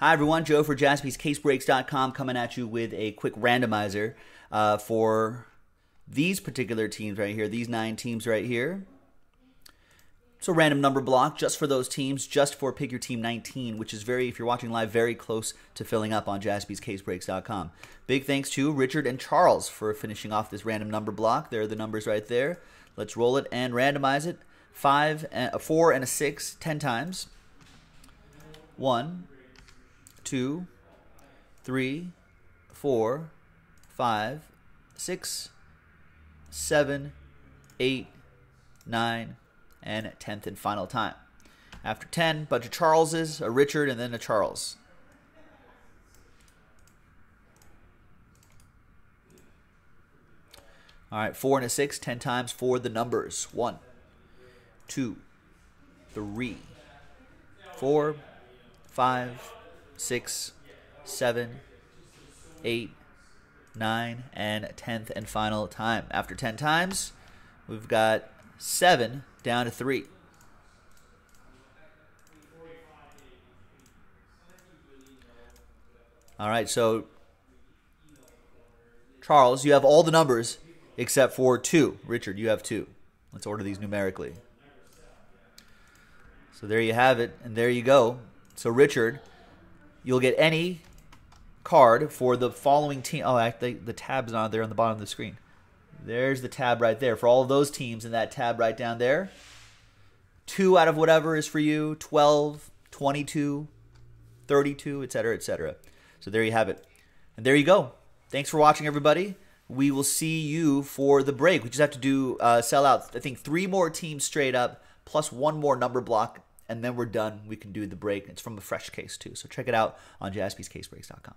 Hi everyone, Joe for JaspysCaseBreaks.com coming at you with a quick randomizer for these particular teams right here, these 9 teams right here. It's a random number block just for those teams, just for Pick Your Team 19, which is if you're watching live, very close to filling up on JaspysCaseBreaks.com. Big thanks to Richard and Charles for finishing off this random number block. There are the numbers right there. Let's roll it and randomize it. 4 and a 6, 10 times. 1, 2, 3, 4, 5, 6, 7, 8, 9, and 10th and final time. After 10, bunch of Charleses, a Richard, and then a Charles. All right, 4 and a 6, 10 times for the numbers. 1, 2, 3, 4, 5, 6, 7, 8, 9, and 10th and final time. After 10 times, we've got 7 down to 3. All right, so Charles, you have all the numbers except for 2. Richard, you have 2. Let's order these numerically. So there you have it, and there you go. So Richard, you'll get any card for the following team. Oh, actually, the tab's not there on the bottom of the screen. There's the tab right there for all of those teams in that tab right down there. 2 out of whatever is for you, 12, 22, 32, etc., etc. So there you have it. And there you go. Thanks for watching, everybody. We will see you for the break. We just have to do sell out, I think, 3 more teams straight up, plus 1 more number block, and then we're done. We can do the break. It's from a fresh case, too. So check it out on JaspysCaseBreaks.com.